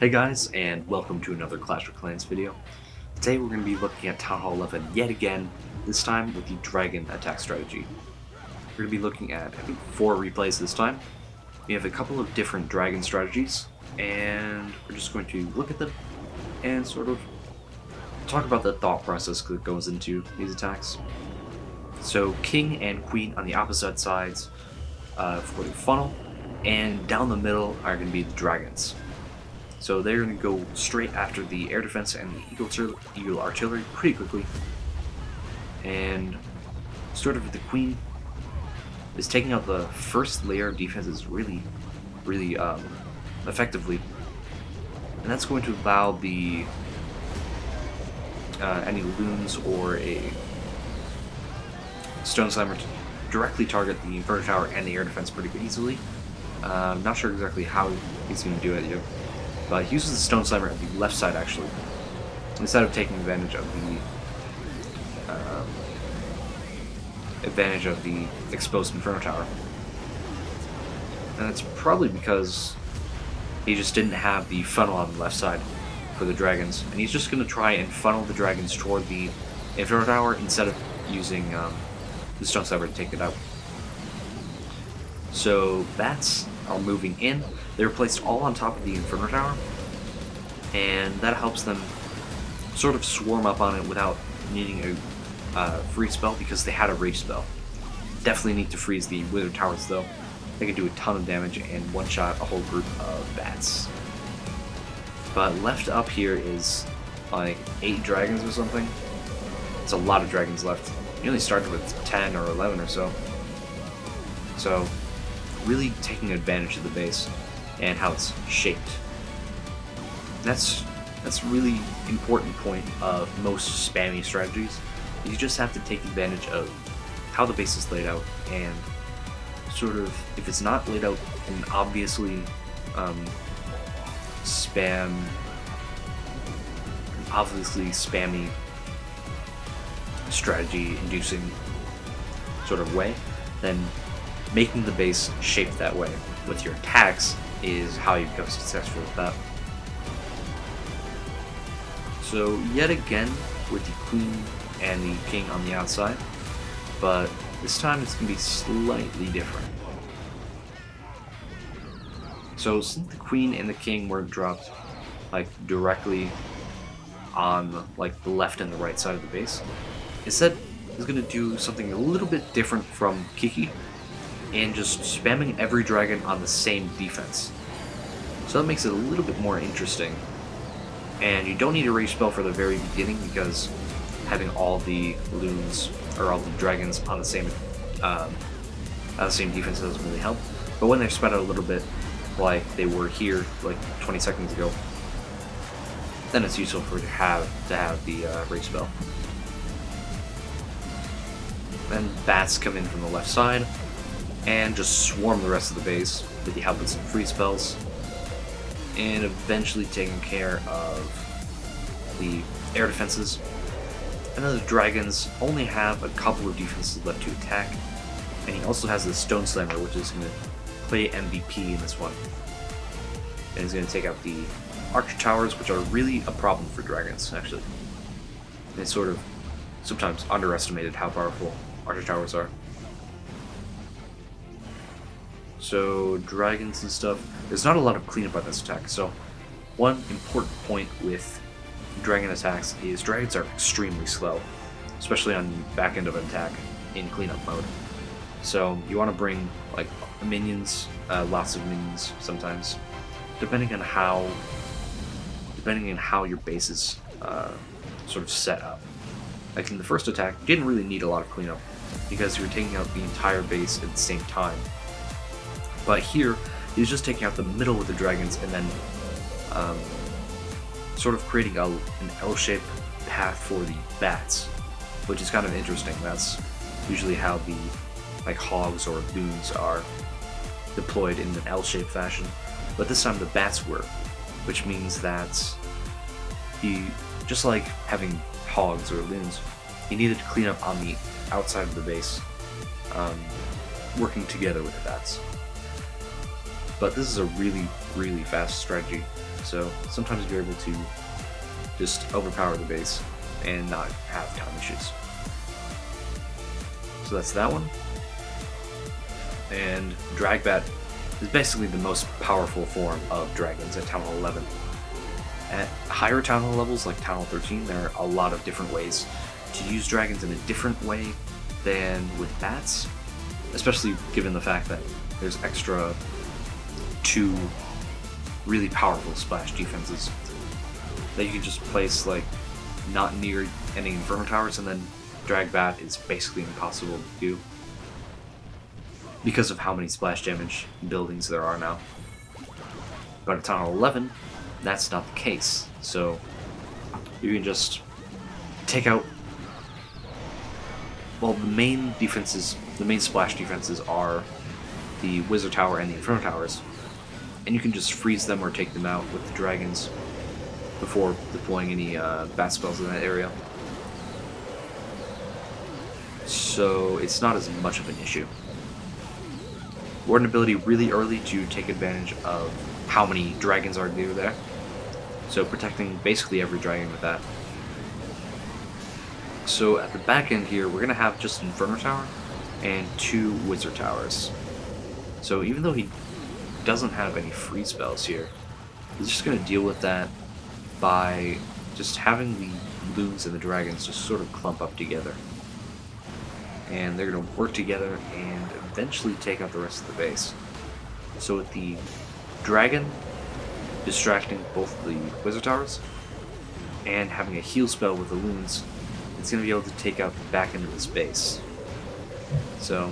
Hey guys, and welcome to another Clash of Clans video. Today we're going to be looking at Town Hall 11 yet again, this time with the dragon attack strategy. We're going to be looking at, I think, 4 replays this time. We have a couple of different dragon strategies, and we're just going to look at them and sort of talk about the thought process that goes into these attacks. So king and queen on the opposite sides for the funnel, and down the middle are going to be the dragons. So they're going to go straight after the air defense and the eagle artillery pretty quickly. And sort of the queen is taking out the first layer of defenses really effectively. And that's going to allow the any loons or a stone slammer to directly target the inverted tower and the air defense pretty easily. I'm not sure exactly how he's going to do it, you know. But he uses the stone slammer at the left side, actually, instead of taking advantage of the exposed inferno tower. And that's probably because he just didn't have the funnel on the left side for the dragons, and he's just going to try and funnel the dragons toward the inferno tower instead of using the stone slammer to take it out. So bats are moving in. They're placed all on top of the Inferno Tower, and that helps them sort of swarm up on it without needing a freeze spell, because they had a rage spell. Definitely need to freeze the Withered Towers though. They can do a ton of damage and one-shot a whole group of bats. But left up here is like 8 dragons or something. It's a lot of dragons left. We only started with 10 or 11 or so. So really taking advantage of the base and how it's shaped. That's a really important point of most spammy strategies. You just have to take advantage of how the base is laid out, and sort of, if it's not laid out in obviously spammy strategy inducing sort of way, then making the base shaped that way with your attacks is how you become successful with that. So yet again with the queen and the king on the outside, but this time it's going to be slightly different. So since the queen and the king were dropped like directly on like the left and the right side of the base, instead it's going to do something a little bit different from Kiki, and just spamming every dragon on the same defense. So that makes it a little bit more interesting. And you don't need a rage spell for the very beginning, because having all the loons, or all the dragons on the same defense doesn't really help. But when they're spread out a little bit, like they were here like 20 seconds ago, then it's useful for to have the rage spell. Then bats come in from the left side, and just swarm the rest of the base with the help of some free spells, and eventually taking care of the air defenses. And then the dragons only have a couple of defenses left to attack, and he also has the stone slammer, which is going to play MVP in this one, and he's going to take out the archer towers, which are really a problem for dragons actually. They sort of sometimes underestimated how powerful archer towers are. So dragons and stuff, there's not a lot of cleanup on this attack. So one important point with dragon attacks is dragons are extremely slow, especially on the back end of an attack in cleanup mode. So you want to bring like minions, lots of minions sometimes, depending on how your base is sort of set up. Like in the first attack, you didn't really need a lot of cleanup because you were taking out the entire base at the same time. But here, he's just taking out the middle with the dragons, and then sort of creating an L-shaped path for the bats, which is kind of interesting. That's usually how the like hogs or loons are deployed, in an L-shaped fashion. But this time the bats were, which means that he, just like having hogs or loons, he needed to clean up on the outside of the base, working together with the bats. But this is a really, really fast strategy, so sometimes you're able to just overpower the base and not have time issues. So that's that one. And Dragbat is basically the most powerful form of dragons at Town Hall 11. At higher Town Hall levels, like Town Hall 13, there are a lot of different ways to use dragons in a different way than with bats, especially given the fact that there's extra two really powerful splash defenses that you can just place like not near any Inferno Towers, and then Dragbat is basically impossible to do because of how many splash damage buildings there are now. But at Town Hall 11, that's not the case, so you can just take out, well, the main defenses, the main splash defenses are the Wizard Tower and the Inferno Towers, and you can just freeze them or take them out with the dragons before deploying any bat spells in that area. So it's not as much of an issue. Or an ability really early to take advantage of how many dragons are near there. So protecting basically every dragon with that. So at the back end here, we're gonna have just an Inferno Tower and two Wizard Towers. So even though he doesn't have any free spells here, he's just gonna deal with that by just having the loons and the dragons just sort of clump up together. And they're gonna work together and eventually take out the rest of the base. So with the dragon distracting both the Wizard Towers and having a heal spell with the loons, it's gonna be able to take out the back end of this base. So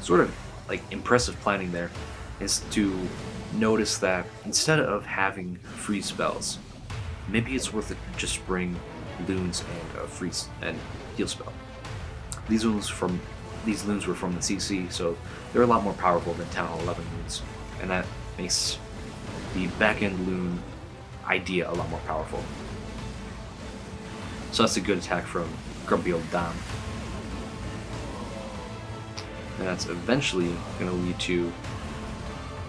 sort of like impressive planning there is to notice that instead of having free spells, maybe it's worth it to just bring loons and a freeze and heal spell. These loons were from the CC, so they're a lot more powerful than Town Hall 11 loons, and that makes the back end loon idea a lot more powerful. So that's a good attack from Grumpy Old Don, and that's eventually going to lead to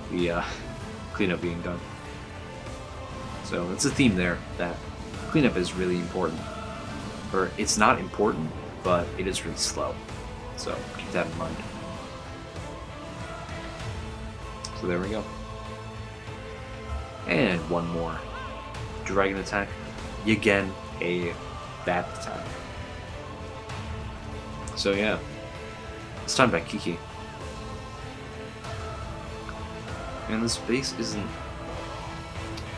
the cleanup being done. So it's a theme there that cleanup is really important. Or it's not important, but it is really slow. So keep that in mind. So there we go. And one more. Dragon attack. Again, a bat attack. So yeah. It's time by Kiki. And this base isn't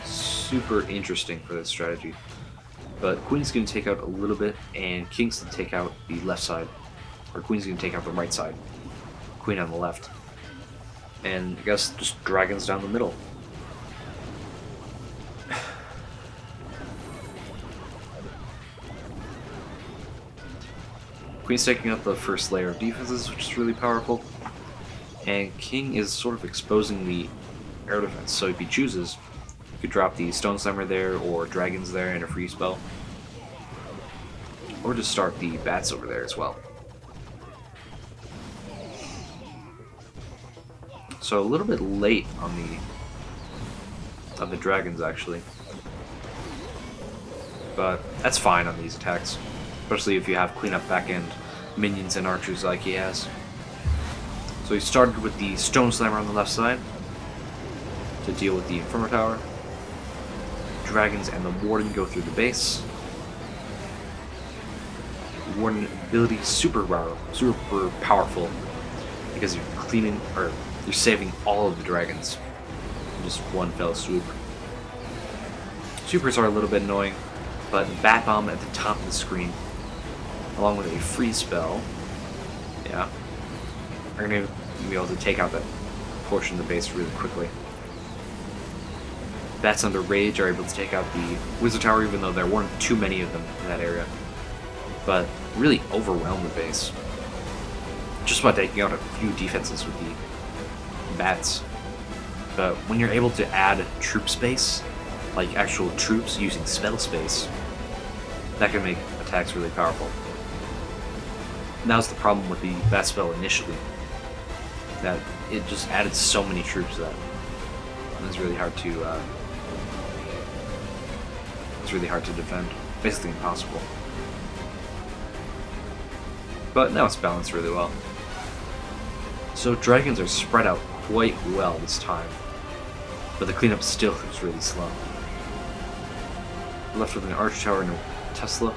super interesting for this strategy, but Queen's going to take out a little bit, and King's going to take out the left side, or Queen's going to take out the right side, Queen on the left, and I guess just dragons down the middle. Queen's taking out the first layer of defenses, which is really powerful, and King is sort of exposing the air defense, so if he chooses, you could drop the Stone Slammer there, or dragons there, and a free spell. Or just start the bats over there as well. So a little bit late on the dragons, actually. But that's fine on these attacks. Especially if you have cleanup back-end minions and archers like he has. So he started with the Stone Slammer on the left side to deal with the Inferno Tower. Dragons and the Warden go through the base. Warden ability super powerful because you're cleaning, or you're saving all of the dragons in just one fell swoop. Supers are a little bit annoying, but Bat Bomb at the top of the screen, along with a free spell, yeah, are going to be able to take out that portion of the base really quickly. Bats under Rage are able to take out the Wizard Tower, even though there weren't too many of them in that area. But really overwhelm the base. Just by taking out a few defenses with the bats. But when you're able to add troop space, like actual troops using spell space, that can make attacks really powerful. And that was the problem with the bat spell initially, that it just added so many troops that It's really hard to defend. Basically impossible. But now it's balanced really well. So dragons are spread out quite well this time, but the cleanup still is really slow. We're left with an arch tower and a Tesla,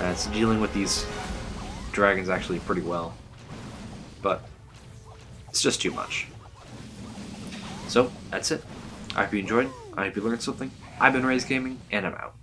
and it's dealing with these dragons actually pretty well, but it's just too much. So that's it. I hope you enjoyed, I hope you learned something. I've been Raze Gaming, and I'm out.